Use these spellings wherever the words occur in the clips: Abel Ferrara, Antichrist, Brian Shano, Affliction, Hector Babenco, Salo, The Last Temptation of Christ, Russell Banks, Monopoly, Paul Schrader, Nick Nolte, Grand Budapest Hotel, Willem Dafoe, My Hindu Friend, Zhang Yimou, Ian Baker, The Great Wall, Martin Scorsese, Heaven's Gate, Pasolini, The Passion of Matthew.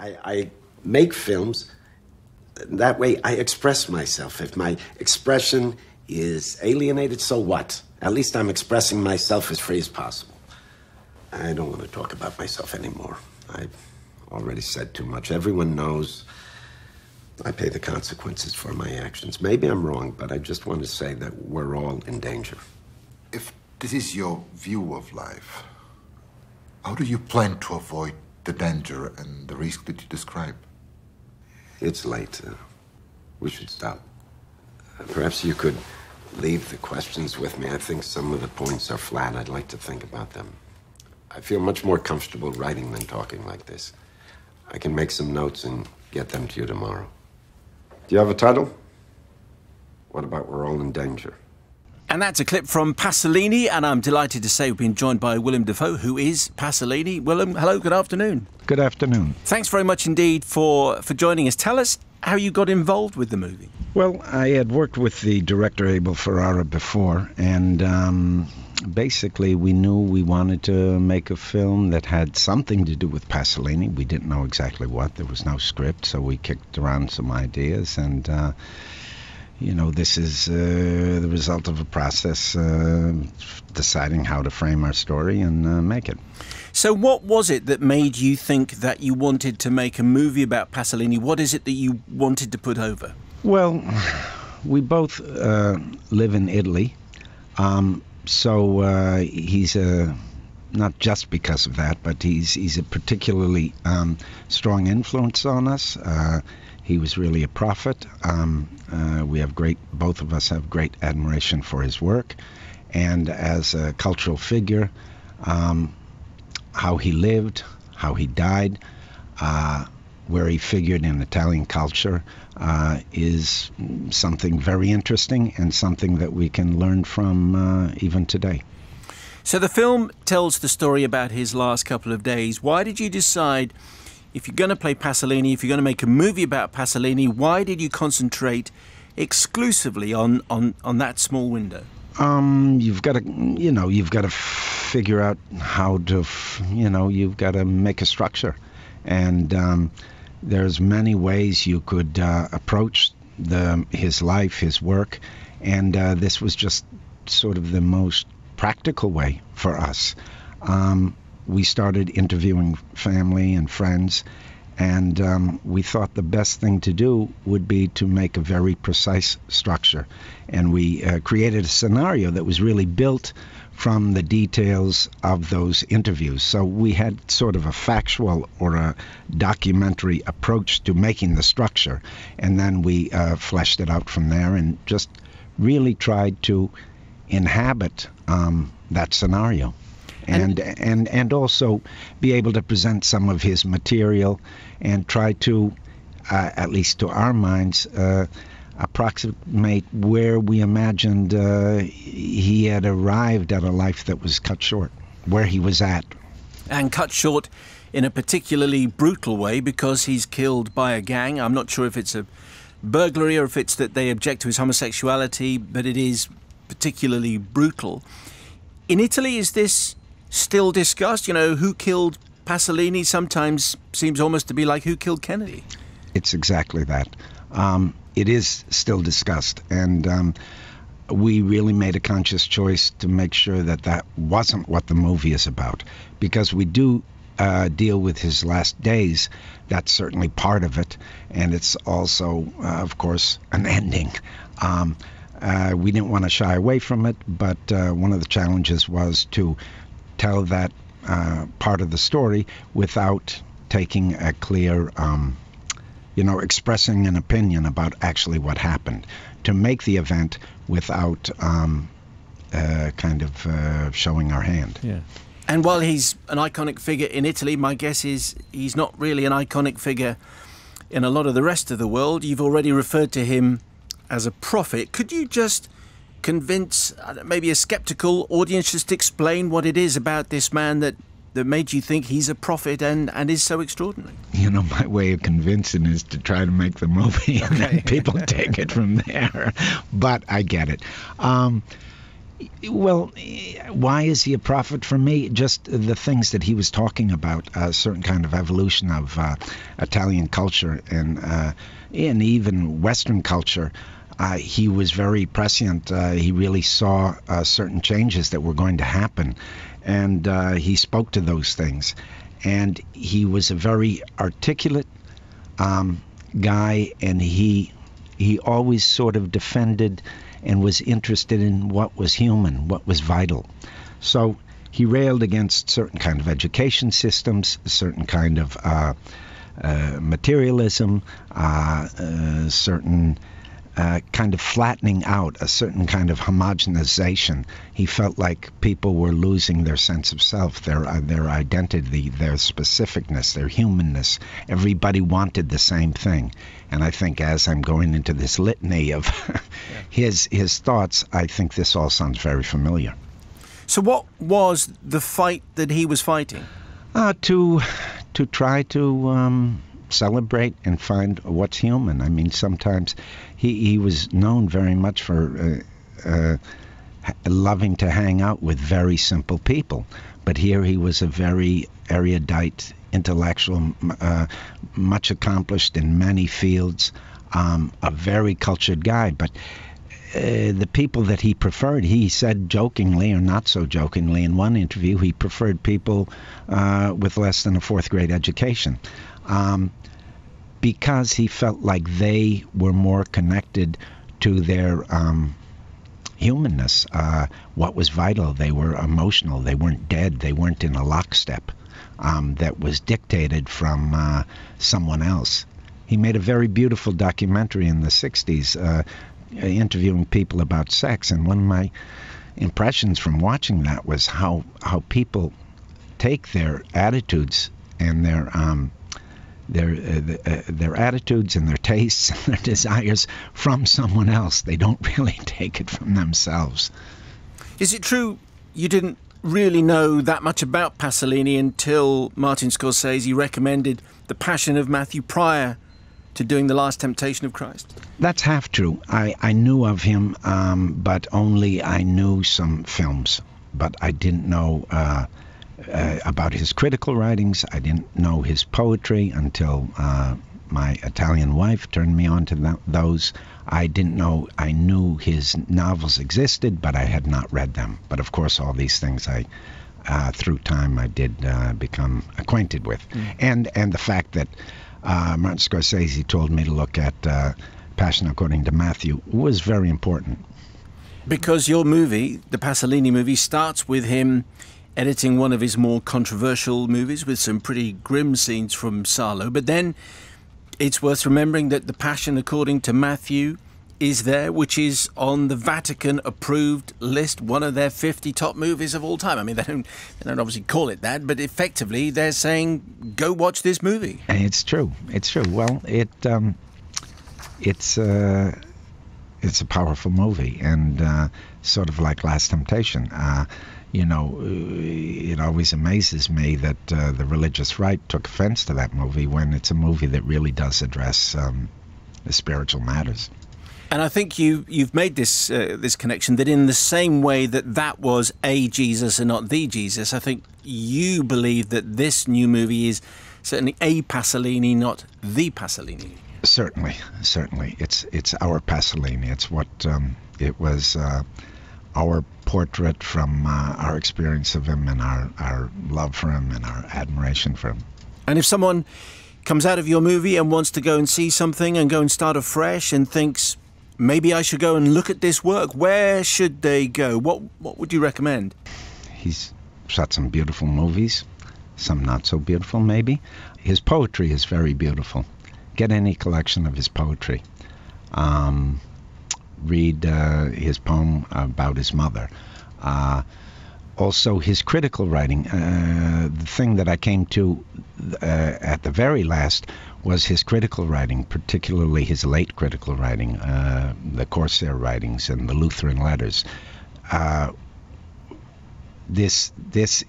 I make films. That way I express myself. If my expression is alienated, so what? At least I'm expressing myself as free as possible. I don't want to talk about myself anymore. I've already said too much. Everyone knows I pay the consequences for my actions. Maybe I'm wrong, but I just want to say that we're all in danger. If this is your view of life, how do you plan to avoid the danger and the risk that you describe? It's late. We should stop. Perhaps you could leave the questions with me. I think some of the points are flat. I'd like to think about them. I feel much more comfortable writing than talking like this. I can make some notes and get them to you tomorrow. Do you have a title? What about We're All in Danger? And that's a clip from Pasolini, and I'm delighted to say we've been joined by Willem Dafoe, who is Pasolini. Willem, hello, good afternoon. Good afternoon. Thanks very much indeed for joining us. Tell us how you got involved with the movie. Well, I had worked with the director, Abel Ferrara, before, and basically we knew we wanted to make a film that had something to do with Pasolini. We didn't know exactly what. There was no script, so we kicked around some ideas, and you know, this is the result of a process deciding how to frame our story and make it. So what was it that made you think that you wanted to make a movie about Pasolini? What is it that you wanted to put over? Well, we both live in Italy, so he's a... Not just because of that, but he's a particularly strong influence on us. He was really a prophet. We have both of us have great admiration for his work, and as a cultural figure, how he lived, how he died, where he figured in Italian culture is something very interesting and something that we can learn from even today. So the film tells the story about his last couple of days. Why did you decide, if you're going to play Pasolini, if you're going to make a movie about Pasolini, why did you concentrate exclusively on that small window? You've got to, you've got to figure out how to, you've got to make a structure. And there's many ways you could approach his life, his work. And this was just sort of the most practical way for us. We started interviewing family and friends, and we thought the best thing to do would be to make a very precise structure. And we created a scenario that was really built from the details of those interviews. So we had sort of a factual or a documentary approach to making the structure, and then we fleshed it out from there and just really tried to inhabit that scenario, and also be able to present some of his material and try to, at least to our minds, approximate where we imagined he had arrived at a life that was cut short, where he was at. And cut short in a particularly brutal way, because he's killed by a gang. I'm not sure if it's a burglary or if it's that they object to his homosexuality, but it is particularly brutal. In Italy, is this still discussed? You know, who killed Pasolini sometimes seems almost to be like who killed Kennedy. It's exactly that. It is still discussed, and we really made a conscious choice to make sure that that wasn't what the movie is about, because we do deal with his last days. That's certainly part of it, and it's also, of course, an ending. We didn't want to shy away from it, but one of the challenges was to tell that part of the story without taking a clear, expressing an opinion about actually what happened. To make the event without kind of showing our hand. Yeah. And while he's an iconic figure in Italy, my guess is he's not really an iconic figure in a lot of the rest of the world. You've already referred to him as a prophet. Could you just convince maybe a skeptical audience, just explain what it is about this man that made you think he's a prophet and is so extraordinary? You know, my way of convincing is to try to make the movie, and then people take it from there. But I get it. Well, why is he a prophet for me? Just the things that he was talking about, a certain kind of evolution of Italian culture and even Western culture. He was very prescient. He really saw certain changes that were going to happen, and he spoke to those things. And he was a very articulate guy, and he always sort of defended and was interested in what was human, what was vital. So he railed against certain kind of education systems, certain kind of materialism, certain kind of flattening out, a certain kind of homogenization. He felt like people were losing their sense of self, their identity, their specificness, their humanness. Everybody wanted the same thing. And I think as I'm going into this litany of his thoughts, I think this all sounds very familiar. So what was the fight that he was fighting? To try to celebrate and find what's human. I mean, sometimes he was known very much for loving to hang out with very simple people, but here he was a very erudite intellectual, much accomplished in many fields, a very cultured guy. But the people that he preferred, he said jokingly or not so jokingly in one interview, he preferred people with less than a fourth grade education. Because he felt like they were more connected to their humanness, what was vital. They were emotional. They weren't dead. They weren't in a lockstep that was dictated from someone else. He made a very beautiful documentary in the 60s interviewing people about sex, and one of my impressions from watching that was how people take their attitudes and their attitudes and their tastes and their desires from someone else. They don't really take it from themselves. Is it true you didn't really know that much about Pasolini until Martin Scorsese recommended The Passion of Matthew prior to doing The Last Temptation of Christ? That's half true. I knew of him, but only I knew some films. But I didn't know about his critical writings. I didn't know his poetry until my Italian wife turned me on to those. I didn't know, I knew his novels existed, but I had not read them. But of course, all these things I, through time, I did become acquainted with. Mm. And the fact that Martin Scorsese told me to look at Passion According to Matthew was very important. Because your movie, the Pasolini movie, starts with him editing one of his more controversial movies with some pretty grim scenes from Salo. But then it's worth remembering that The Passion According to Matthew is there, which is on the Vatican-approved list, one of their 50 top movies of all time. I mean, they don't obviously call it that, but effectively they're saying, go watch this movie. It's true. It's true. Well, it's a powerful movie, and sort of like Last Temptation. You know, it always amazes me that the religious right took offense to that movie when it's a movie that really does address the spiritual matters. And I think you've made this this connection that in the same way that that was a Jesus and not the Jesus, I think you believe that this new movie is certainly a Pasolini, not the Pasolini. Certainly, certainly. It's our Pasolini. It's what it was. Our portrait from our experience of him and our love for him and our admiration for him. And if someone comes out of your movie and wants to go and see something and go and start afresh and thinks, maybe I should go and look at this work, where should they go? What would you recommend? He's shot some beautiful movies, some not so beautiful maybe. His poetry is very beautiful. Get any collection of his poetry. Read his poem about his mother. Also his critical writing. The thing that I came to at the very last was his critical writing, particularly his late critical writing, the Corsair writings and the Lutheran letters. this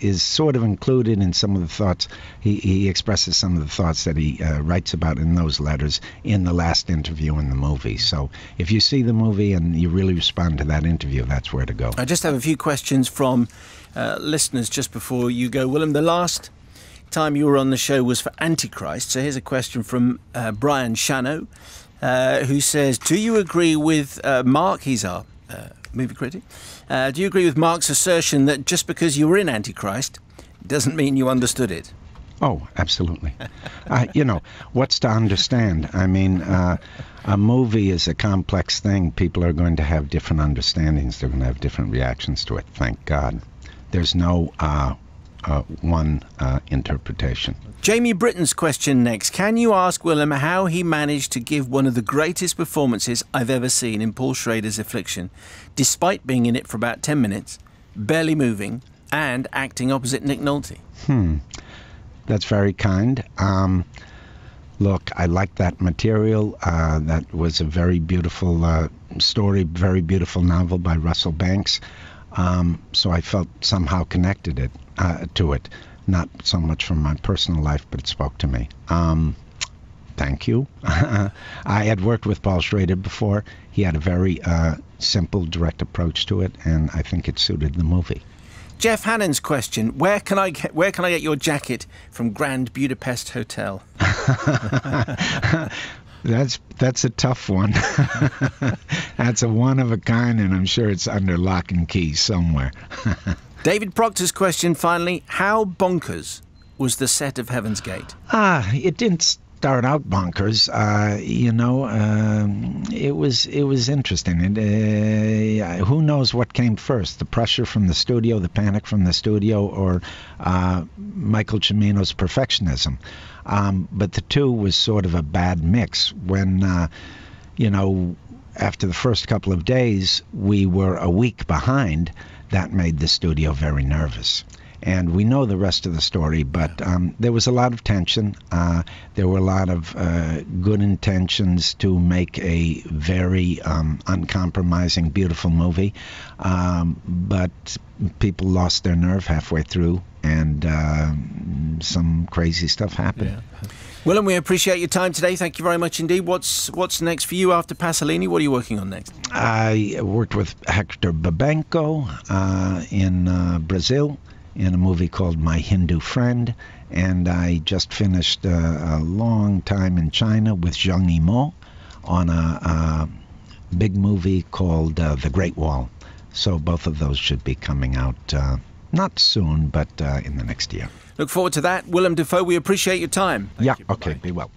is sort of included in some of the thoughts. He expresses some of the thoughts that he writes about in those letters in the last interview in the movie. So if you see the movie and you really respond to that interview, that's where to go. I just have a few questions from listeners just before you go. Willem, the last time you were on the show was for Antichrist. So here's a question from Brian Shano, who says, do you agree with Mark? He's our movie critic. Do you agree with Mark's assertion that just because you were in Antichrist doesn't mean you understood it? Oh, absolutely. You know, what's to understand? I mean, a movie is a complex thing. People are going to have different understandings. They're going to have different reactions to it. Thank God. There's no one interpretation. Jamie Britton's question next. Can you ask Willem how he managed to give one of the greatest performances I've ever seen in Paul Schrader's Affliction, despite being in it for about 10 minutes, barely moving, and acting opposite Nick Nolte? That's very kind. Look, I like that material. That was a very beautiful story, very beautiful novel by Russell Banks. So I felt somehow connected to it, not so much from my personal life, but it spoke to me. Thank you. I had worked with Paul Schrader before. He had a very simple, direct approach to it, and I think it suited the movie. Jeff Hannan's question: Where can I get your jacket from Grand Budapest Hotel? That's a tough one. That's a one of a kind, and I'm sure it's under lock and key somewhere. David Proctor's question finally: how bonkers was the set of Heaven's Gate? It didn't start out bonkers. You know, it was interesting. Who knows what came first, the pressure from the studio, the panic from the studio, or Michael Cimino's perfectionism? But the two was sort of a bad mix. When you know, after the first couple of days, we were a week behind. That made the studio very nervous. And we know the rest of the story, but there was a lot of tension. There were a lot of good intentions to make a very uncompromising, beautiful movie. But people lost their nerve halfway through, and some crazy stuff happened. Yeah. Willem, we appreciate your time today. Thank you very much indeed. What's next for you after Pasolini? What are you working on next? I worked with Hector Babenco in Brazil, in a movie called My Hindu Friend, and I just finished a long time in China with Zhang Yimou on a big movie called The Great Wall. So both of those should be coming out not soon, but in the next year. Look forward to that. Willem Dafoe, we appreciate your time. Thank you. Bye-bye. Okay, be well.